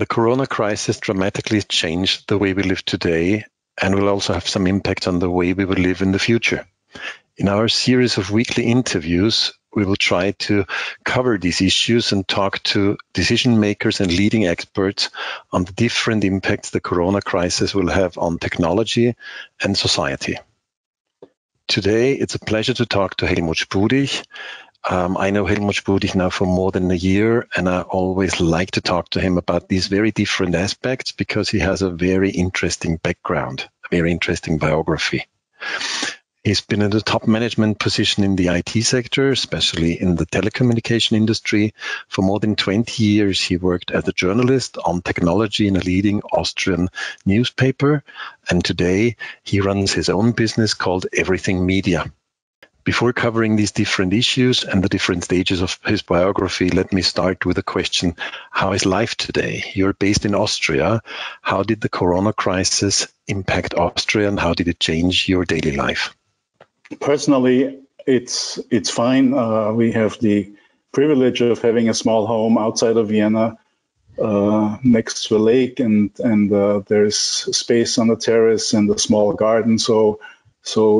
The corona crisis dramatically changed the way we live today and will also have some impact on the way we will live in the future. In our series of weekly interviews, we will try to cover these issues and talk to decision makers and leading experts on the different impacts the corona crisis will have on technology and society. Today, it's a pleasure to talk to Helmut Spudich. I know Helmut Spudich now for more than a year, and I always like to talk to him about these very different aspects because he has a very interesting background, a very interesting biography. He's been in the top management position in the IT sector, especially in the telecommunication industry. For more than 20 years, he worked as a journalist on technology in a leading Austrian newspaper. And today he runs his own business called Everything Media. Before covering these different issues and the different stages of his biography, let me start with a question. How is life today? You're based in Austria. How did the corona crisis impact Austria and how did it change your daily life? Personally, it's fine. We have the privilege of having a small home outside of Vienna, next to a lake, and there's space on the terrace and a small garden. So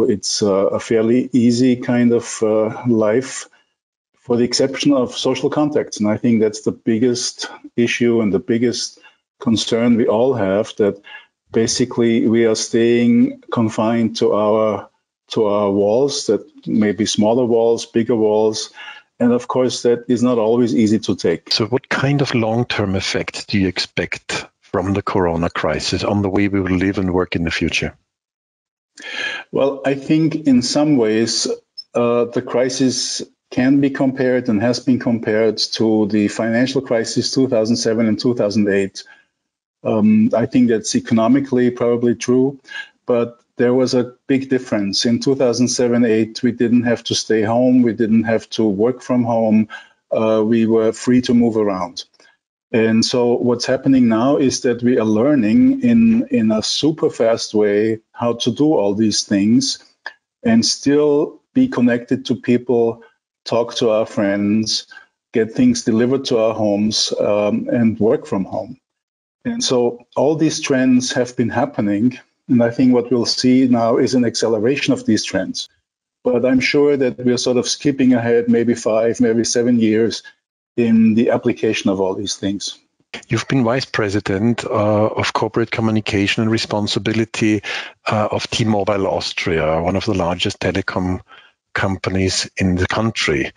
it's a fairly easy kind of life, for the exception of social contacts. And I think that's the biggest issue and the biggest concern we all have, that basically we are staying confined to our walls, that may be smaller walls, bigger walls. And of course, that is not always easy to take. So what kind of long-term effect do you expect from the corona crisis on the way we will live and work in the future? Well, I think in some ways, the crisis can be compared and has been compared to the financial crisis 2007 and 2008. I think that's economically probably true, but there was a big difference. In 2007-08, we didn't have to stay home. We didn't have to work from home. We were free to move around. And so what's happening now is that we are learning in a super fast way how to do all these things and still be connected to people, talk to our friends, get things delivered to our homes, and work from home. And so all these trends have been happening. And I think what we'll see now is an acceleration of these trends. But I'm sure that we're sort of skipping ahead maybe 5, maybe 7 years in the application of all these things. You've been vice president of corporate communication and responsibility of T-Mobile Austria, one of the largest telecom companies in the country.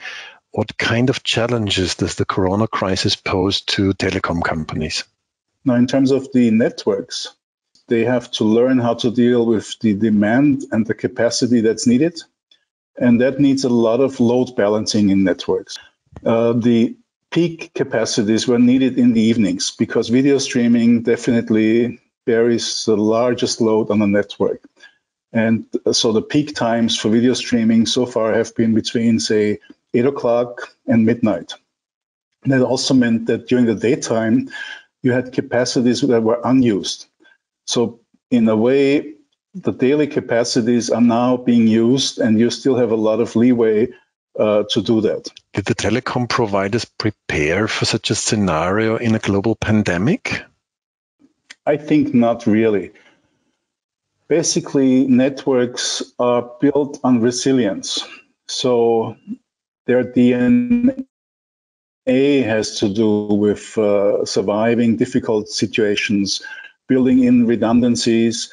What kind of challenges does the corona crisis pose to telecom companies? Now, in terms of the networks, they have to learn how to deal with the demand and the capacity that's needed. And that needs a lot of load balancing in networks. The peak capacities were needed in the evenings because video streaming definitely bears the largest load on the network. And so the peak times for video streaming so far have been between, say, 8 o'clock and midnight. And that also meant that during the daytime, you had capacities that were unused. So in a way, the daily capacities are now being used and you still have a lot of leeway to do that. Did the telecom providers prepare for such a scenario in a global pandemic? I think not really. Basically, networks are built on resilience. So their DNA has to do with surviving difficult situations, building in redundancies.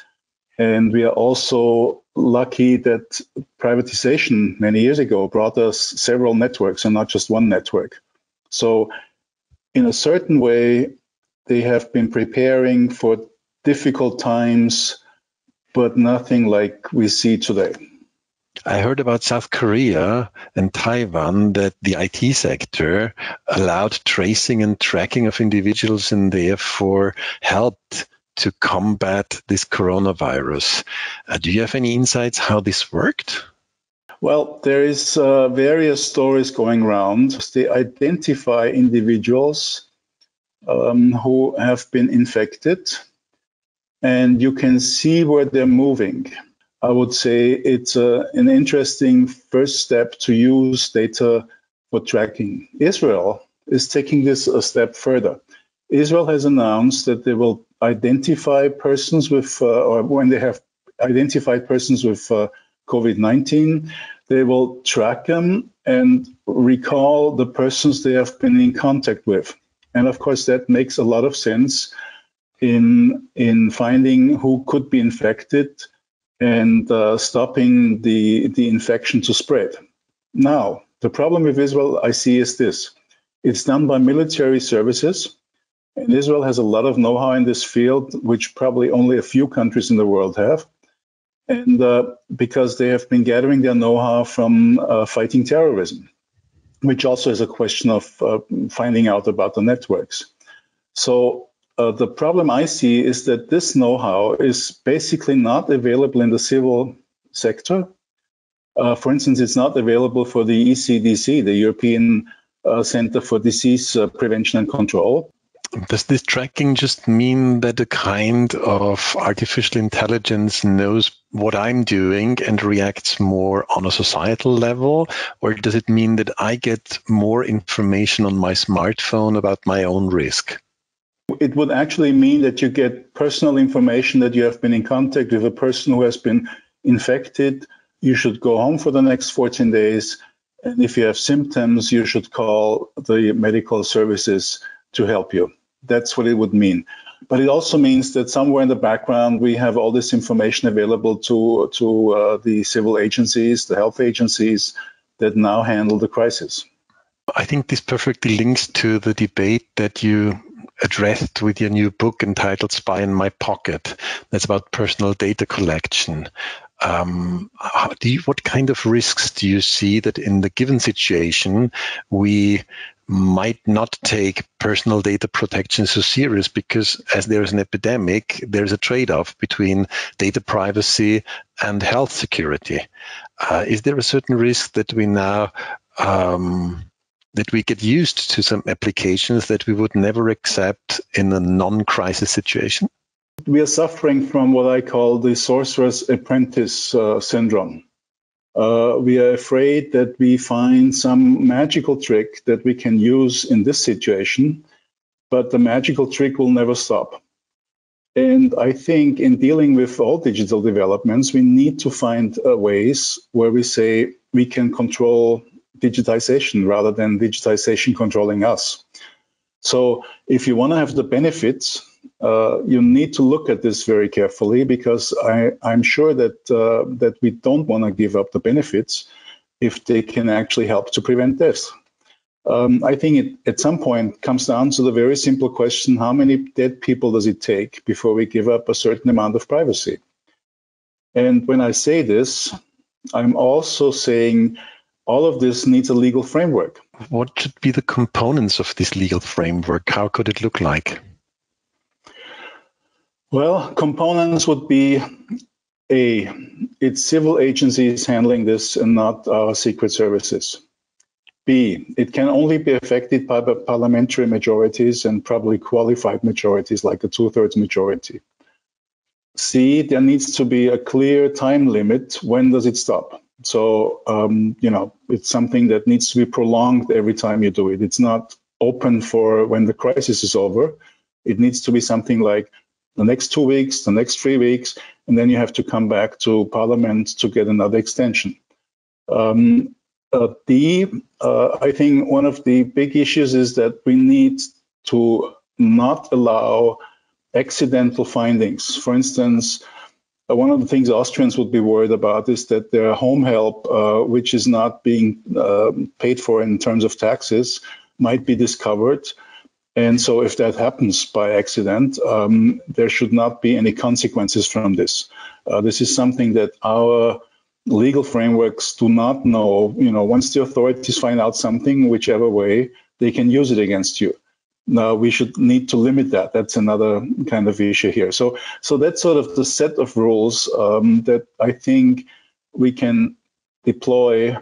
And we are also lucky that privatization many years ago brought us several networks and not just one network. So in a certain way, they have been preparing for difficult times, but nothing like we see today. I heard about South Korea and Taiwan that the IT sector allowed tracing and tracking of individuals and therefore helped to combat this coronavirus. Do you have any insights how this worked? Well, there is various stories going around. They identify individuals who have been infected, and you can see where they're moving. I would say it's an interesting first step to use data for tracking. Israel is taking this a step further. Israel has announced that they will identify persons with, or when they have identified persons with COVID-19, they will track them and recall the persons they have been in contact with. And of course, that makes a lot of sense in finding who could be infected and stopping the infection to spread. Now, the problem with Israel, I see, is this. It's done by military services, and Israel has a lot of know-how in this field, which probably only a few countries in the world have, and because they have been gathering their know-how from fighting terrorism, which also is a question of finding out about the networks. So the problem I see is that this know-how is basically not available in the civil sector. For instance, it's not available for the ECDC, the European Center for Disease Prevention and Control. Does this tracking just mean that a kind of artificial intelligence knows what I'm doing and reacts more on a societal level? Or does it mean that I get more information on my smartphone about my own risk? It would actually mean that you get personal information that you have been in contact with a person who has been infected. You should go home for the next 14 days. And if you have symptoms, you should call the medical services to help you. That's what it would mean. But it also means that somewhere in the background, we have all this information available to the civil agencies, the health agencies that now handle the crisis. I think this perfectly links to the debate that you addressed with your new book entitled Spy in My Pocket. That's about personal data collection. What kind of risks do you see that in the given situation, we might not take personal data protection so serious because as there is an epidemic, there's a trade-off between data privacy and health security. Is there a certain risk that we now, that we get used to some applications that we would never accept in a non-crisis situation? We are suffering from what I call the Sorcerer's Apprentice syndrome. We are afraid that we find some magical trick that we can use in this situation, but the magical trick will never stop. And I think in dealing with all digital developments, we need to find ways where we say we can control digitization rather than digitization controlling us. So if you want to have the benefits, you need to look at this very carefully, because I'm sure that we don't want to give up the benefits if they can actually help to prevent deaths. I think at some point comes down to the very simple question, how many dead people does it take before we give up a certain amount of privacy? And when I say this, I'm also saying all of this needs a legal framework. What should be the components of this legal framework? How could it look like? Well, components would be, A, it's civil agencies handling this and not our secret services. B, it can only be affected by parliamentary majorities and probably qualified majorities, like a 2/3 majority. C, there needs to be a clear time limit. When does it stop? So, it's something that needs to be prolonged every time you do it. It's not open for when the crisis is over. It needs to be something like the next 2 weeks, the next 3 weeks, and then you have to come back to Parliament to get another extension. I think one of the big issues is that we need to not allow accidental findings. For instance, one of the things Austrians would be worried about is that their home help, which is not being paid for in terms of taxes, might be discovered. And so if that happens by accident, there should not be any consequences from this. This is something that our legal frameworks do not know. Once the authorities find out something, whichever way, they can use it against you. Now, we should need to limit that. That's another kind of issue here. So that's sort of the set of rules that I think we can deploy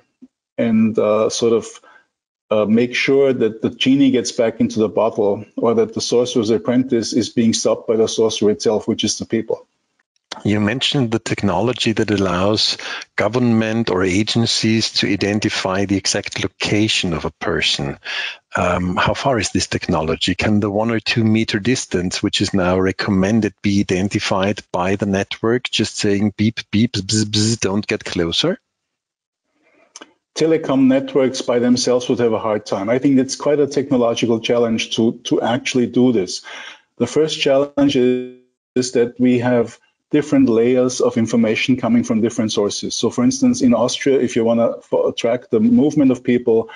and make sure that the genie gets back into the bottle, or that the Sorcerer's Apprentice is being stopped by the sorcerer itself, which is the people. You mentioned the technology that allows government or agencies to identify the exact location of a person. How far is this technology? Can the 1 or 2 meter distance, which is now recommended, be identified by the network, just saying beep, beep, bzz, bzz, don't get closer? Telecom networks by themselves would have a hard time. I think it's quite a technological challenge to actually do this. The first challenge is that we have different layers of information coming from different sources. So for instance, in Austria, if you want to track the movement of people,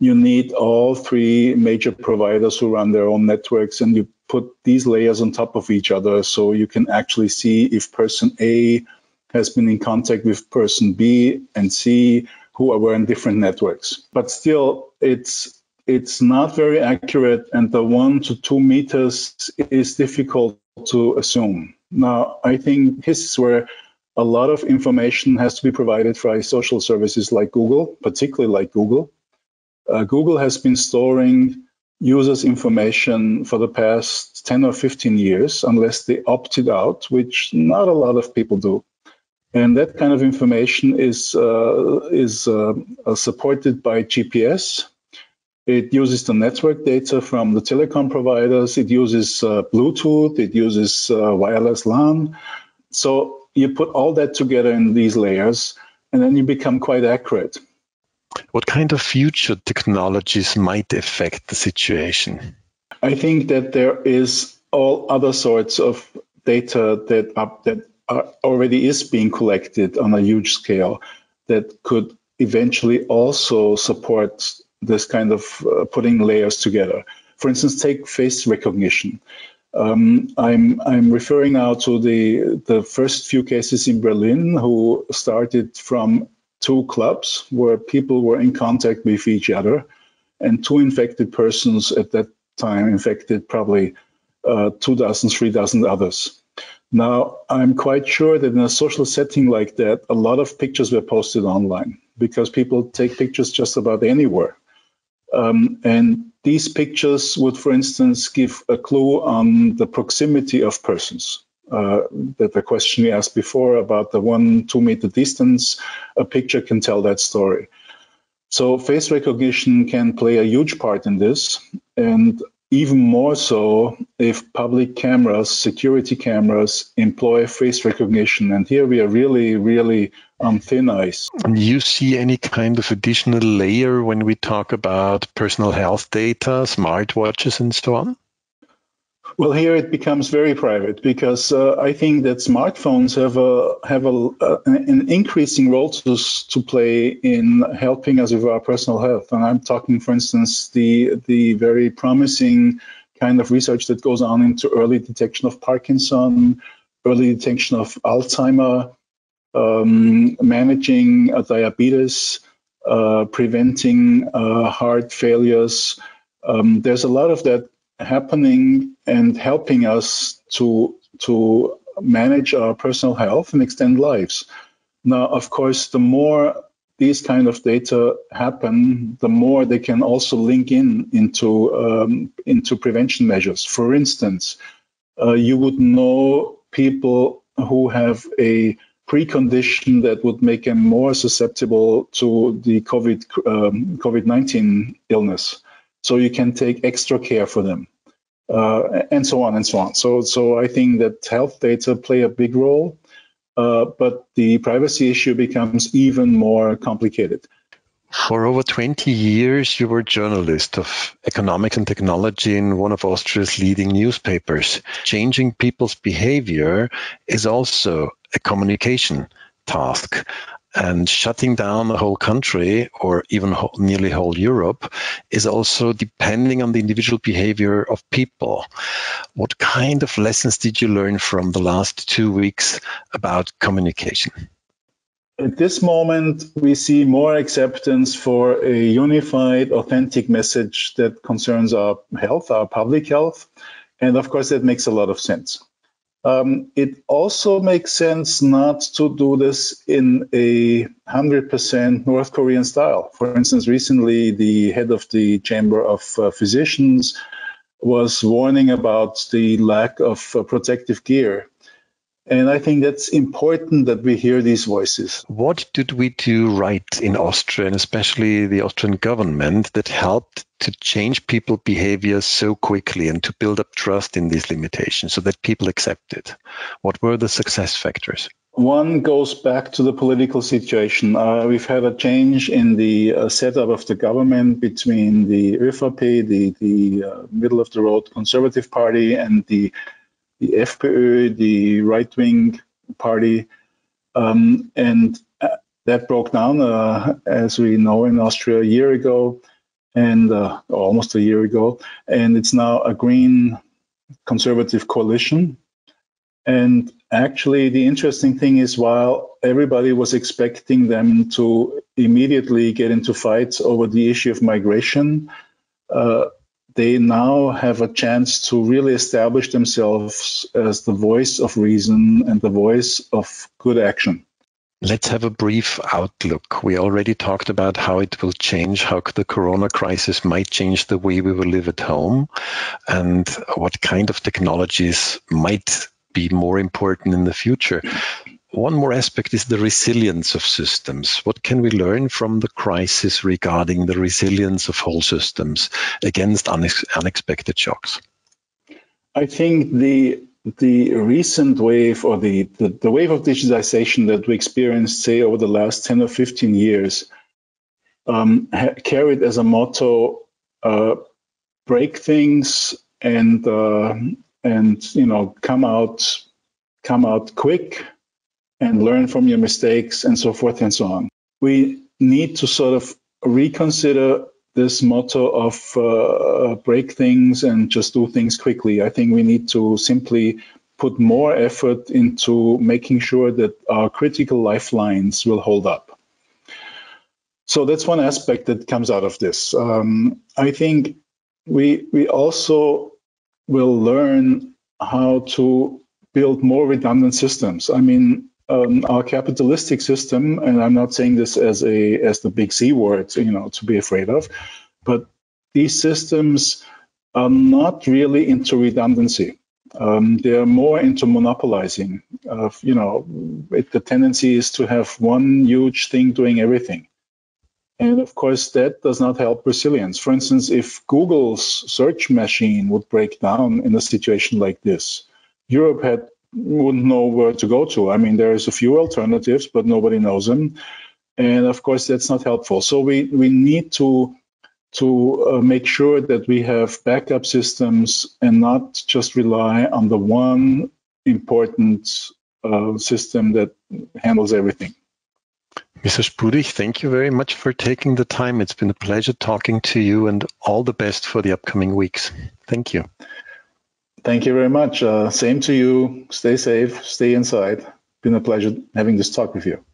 you need all 3 major providers who run their own networks, and you put these layers on top of each other so you can actually see if person A has been in contact with person B and C, who are in different networks. But still, it's not very accurate, and the 1 to 2 meters is difficult to assume. Now, I think this is where a lot of information has to be provided by social services like Google, particularly like Google. Google has been storing users' information for the past 10 or 15 years, unless they opted out, which not a lot of people do. And that kind of information is supported by GPS. It uses the network data from the telecom providers. It uses Bluetooth. It uses wireless LAN. So you put all that together in these layers, and then you become quite accurate. What kind of future technologies might affect the situation? I think that there is all other sorts of data that already is being collected on a huge scale that could eventually also support this kind of putting layers together. For instance, take face recognition. I'm referring now to the first few cases in Berlin who started from 2 clubs where people were in contact with each other, and 2 infected persons at that time infected probably 2,000, 3,000 others. Now, I'm quite sure that in a social setting like that, a lot of pictures were posted online because people take pictures just about anywhere. And these pictures would, for instance, give a clue on the proximity of persons. That the question we asked before about the 1-2 meter distance, a picture can tell that story. So face recognition can play a huge part in this, and even more so if public cameras, security cameras, employ face recognition. And here we are really, really on thin ice. Do you see any kind of additional layer when we talk about personal health data, smartwatches and so on? Well, here it becomes very private because I think that smartphones have an increasing role to play in helping us with our personal health. And I'm talking, for instance, the very promising kind of research that goes on into early detection of Parkinson's, early detection of Alzheimer's, managing diabetes, preventing heart failures. There's a lot of that happening and helping us to manage our personal health and extend lives. Now, of course, the more these kind of data happen, the more they can also link into prevention measures. For instance, you would know people who have a precondition that would make them more susceptible to the COVID-19 illness. So you can take extra care for them, and so on and so on. So I think that health data play a big role, but the privacy issue becomes even more complicated. For over 20 years, you were a journalist of economics and technology in one of Austria's leading newspapers. Changing people's behavior is also a communication task. And shutting down a whole country or even nearly whole Europe is also depending on the individual behavior of people. What kind of lessons did you learn from the last 2 weeks about communication? At this moment, we see more acceptance for a unified, authentic message that concerns our health, our public health. And of course, that makes a lot of sense. It also makes sense not to do this in a 100% North Korean style. For instance, recently the head of the Chamber of Physicians was warning about the lack of protective gear. And I think that's important that we hear these voices. What did we do right in Austria, and especially the Austrian government, that helped to change people's behavior so quickly and to build up trust in these limitations so that people accept it? What were the success factors? One goes back to the political situation. We've had a change in the setup of the government between the ÖVP, the middle-of-the-road Conservative Party, and the FPÖ, the right-wing party. And that broke down, as we know, in Austria a year ago, and almost a year ago. And it's now a green conservative coalition. And actually, the interesting thing is, while everybody was expecting them to immediately get into fights over the issue of migration, they now have a chance to really establish themselves as the voice of reason and the voice of good action. Let's have a brief outlook. We already talked about how it will change, how the corona crisis might change the way we will live at home, and what kind of technologies might be more important in the future. One more aspect is the resilience of systems. What can we learn from the crisis regarding the resilience of whole systems against unexpected shocks? I think the recent wave, or the wave of digitization that we experienced, say, over the last 10 or 15 years, carried as a motto, break things and come out quick and learn from your mistakes and so forth and so on. We need to sort of reconsider this motto of break things and just do things quickly. I think we need to simply put more effort into making sure that our critical lifelines will hold up. So that's one aspect that comes out of this. I think we also will learn how to build more redundant systems. I mean, our capitalistic system, and I'm not saying this as the big C word, to be afraid of, but these systems are not really into redundancy. They are more into monopolizing. The tendency is to have one huge thing doing everything. And of course, that does not help resilience. For instance, if Google's search machine would break down in a situation like this, Europe wouldn't know where to go to. I mean, there is a few alternatives, but nobody knows them. And of course, that's not helpful. So we need to make sure that we have backup systems and not just rely on the one important system that handles everything. Mr. Spudich, thank you very much for taking the time. It's been a pleasure talking to you, and all the best for the upcoming weeks. Thank you. Thank you very much. Same to you. Stay safe. Stay inside. Been a pleasure having this talk with you.